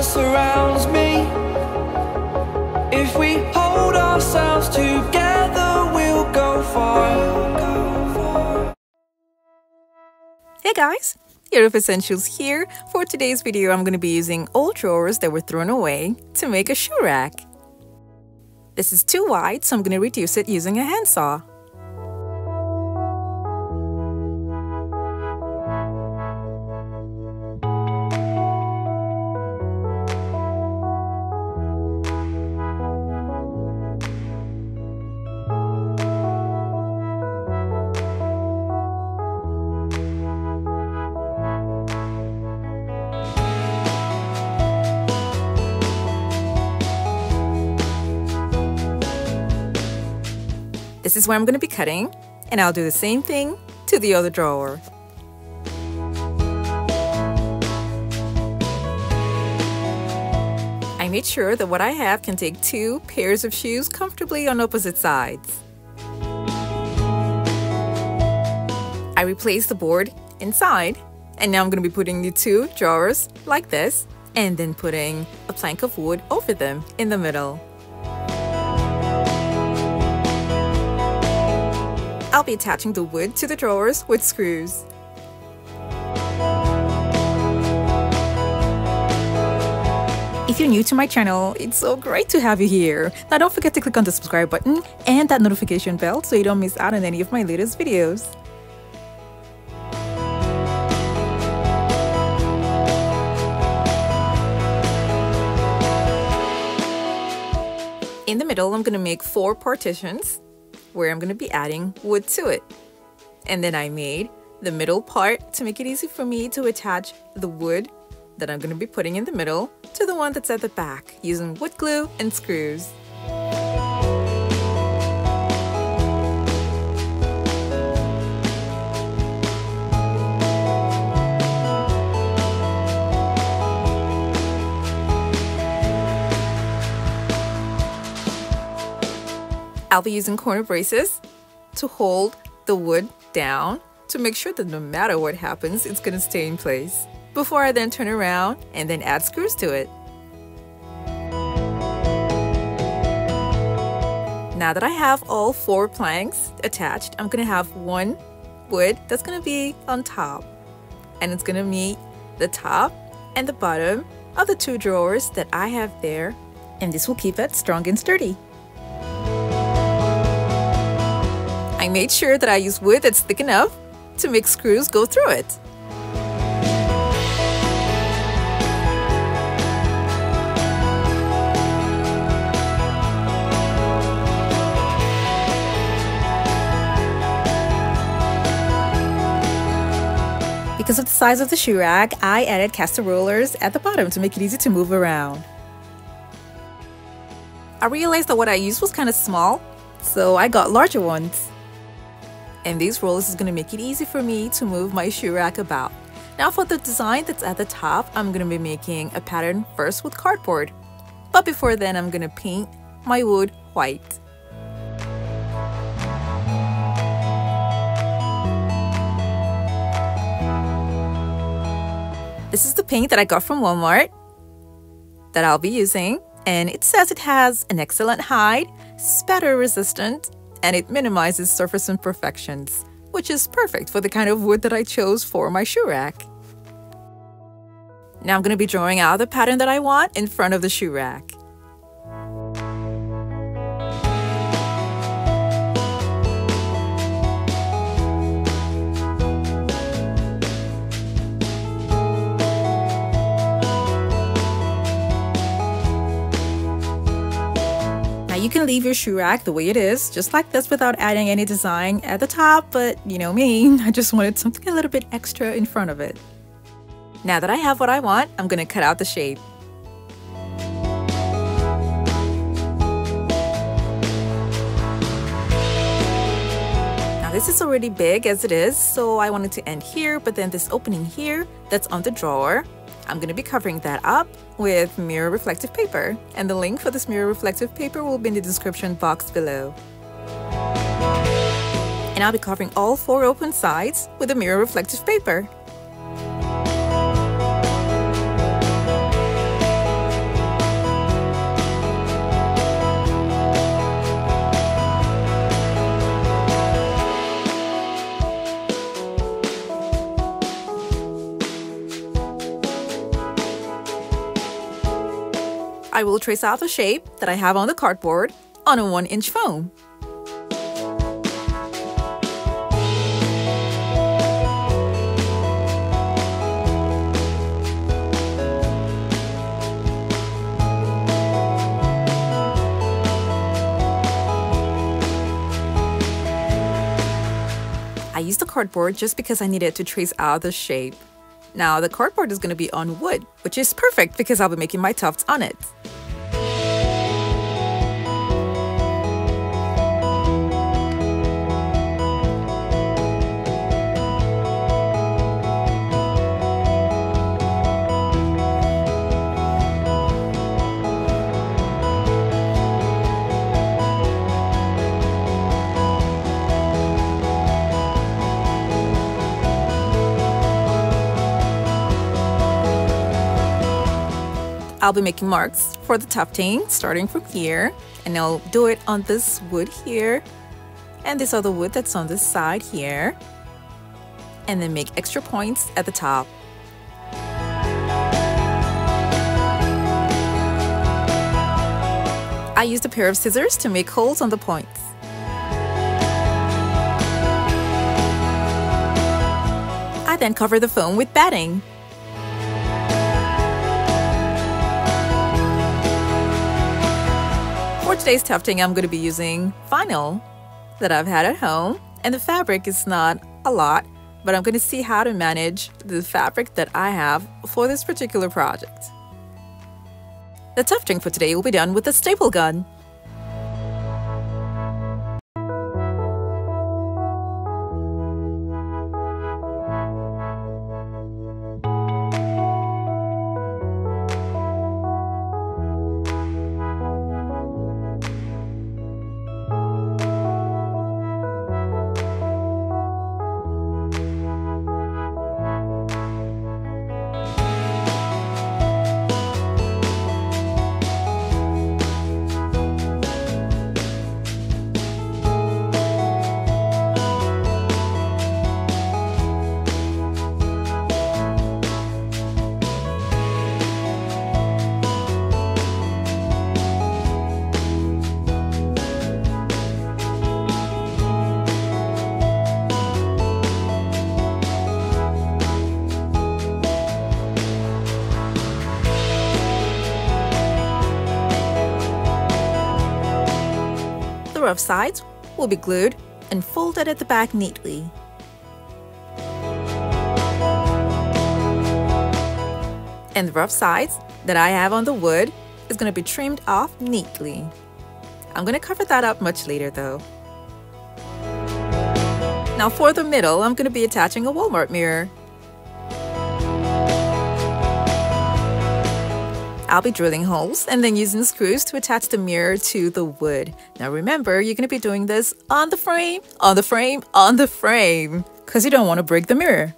that surrounds me. If we hold ourselves together, we'll go far. Hey guys, Yoduvh Essentials here. For today's video, I'm going to be using old drawers that were thrown away to make a shoe rack. This is too wide, so I'm going to reduce it using a handsaw. This is where I'm going to be cutting, and I'll do the same thing to the other drawer. I made sure that what I have can take two pairs of shoes comfortably on opposite sides. I replaced the board inside, and now I'm going to be putting the two drawers like this, and then putting a plank of wood over them in the middle. I'll be attaching the wood to the drawers with screws. If you're new to my channel, it's so great to have you here. Now don't forget to click on the subscribe button and that notification bell so you don't miss out on any of my latest videos. In the middle, I'm going to make four partitions where I'm going to be adding wood to it. And then I made the middle part to make it easy for me to attach the wood that I'm going to be putting in the middle to the one that's at the back using wood glue and screws. I'll be using corner braces to hold the wood down to make sure that no matter what happens, it's going to stay in place before I then turn around and then add screws to it. Now that I have all four planks attached, I'm going to have one wood that's going to be on top, and it's going to meet the top and the bottom of the two drawers that I have there, and this will keep it strong and sturdy. I made sure that I use wood that's thick enough to make screws go through it. Because of the size of the shoe rack, I added caster rollers at the bottom to make it easy to move around. I realized that what I used was kind of small, so I got larger ones. And these rollers is going to make it easy for me to move my shoe rack about. Now for the design that's at the top, I'm going to be making a pattern first with cardboard. But before then, I'm going to paint my wood white. This is the paint that I got from Walmart that I'll be using. And it says it has an excellent hide, spatter resistant, and it minimizes surface imperfections, which is perfect for the kind of wood that I chose for my shoe rack. Now I'm going to be drawing out the pattern that I want in front of the shoe rack. You can leave your shoe rack the way it is, just like this, without adding any design at the top, but you know me, I just wanted something a little bit extra in front of it. Now that I have what I want, I'm going to cut out the shape. Now this is already big as it is, so I wanted to end here, but then this opening here that's on the drawer, I'm going to be covering that up with mirror reflective paper, and the link for this mirror reflective paper will be in the description box below. And I'll be covering all four open sides with the mirror reflective paper. I will trace out the shape that I have on the cardboard on a 1-inch foam. I used the cardboard just because I needed to trace out the shape. Now the cardboard is going to be on wood, which is perfect because I'll be making my tufts on it. I'll be making marks for the tufting starting from here, and I'll do it on this wood here and this other wood that's on this side here, and then make extra points at the top. I used a pair of scissors to make holes on the points. I then cover the foam with batting. For today's tufting, I'm going to be using vinyl that I've had at home, and the fabric is not a lot, but I'm going to see how to manage the fabric that I have for this particular project. The tufting for today will be done with a staple gun. The rough sides will be glued and folded at the back neatly. And the rough sides that I have on the wood is going to be trimmed off neatly. I'm going to cover that up much later though. Now for the middle, I'm going to be attaching a Walmart mirror. I'll be drilling holes and then using screws to attach the mirror to the wood. Now remember, you're going to be doing this on the frame, on the frame, on the frame, because you don't want to break the mirror.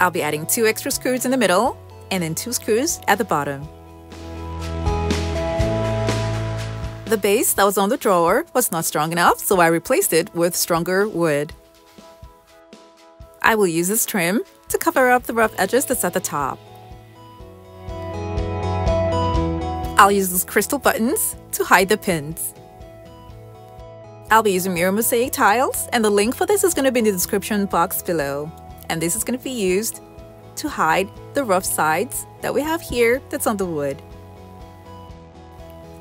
I'll be adding 2 extra screws in the middle and then 2 screws at the bottom. The base that was on the drawer was not strong enough, so I replaced it with stronger wood. I will use this trim to cover up the rough edges that's at the top. I'll use these crystal buttons to hide the pins. I'll be using mirror mosaic tiles, and the link for this is going to be in the description box below. And this is going to be used to hide the rough sides that we have here that's on the wood.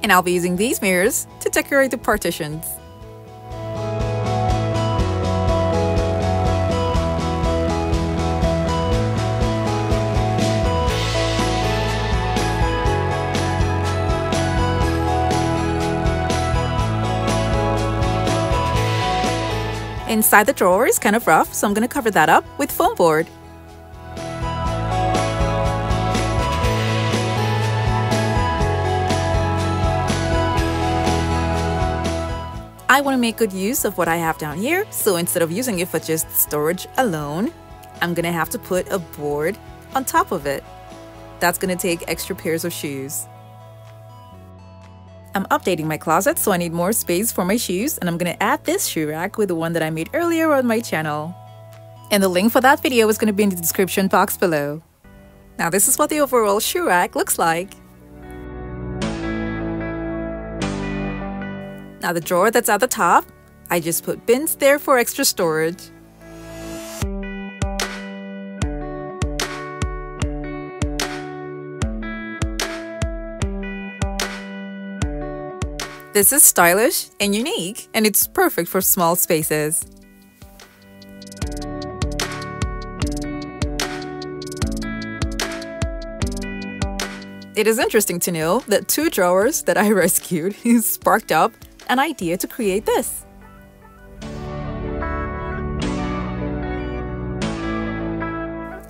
And I'll be using these mirrors to decorate the partitions. Inside the drawer is kind of rough, so I'm going to cover that up with foam board. I want to make good use of what I have down here, so instead of using it for just storage alone, I'm going to have to put a board on top of it. That's going to take extra pairs of shoes. I'm updating my closet, so I need more space for my shoes, and I'm gonna add this shoe rack with the one that I made earlier on my channel. And the link for that video is gonna be in the description box below. Now this is what the overall shoe rack looks like. Now the drawer that's at the top, I just put bins there for extra storage. This is stylish and unique, and it's perfect for small spaces. It is interesting to know that two drawers that I rescued sparked up an idea to create this.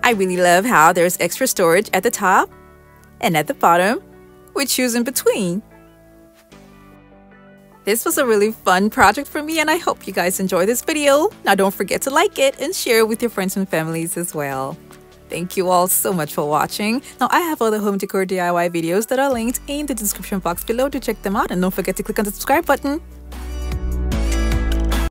I really love how there's extra storage at the top and at the bottom, with shoes in between. This was a really fun project for me, and I hope you guys enjoy this video. Now don't forget to like it and share it with your friends and families as well. Thank you all so much for watching. Now I have other home decor DIY videos that are linked in the description box below to check them out, and don't forget to click on the subscribe button.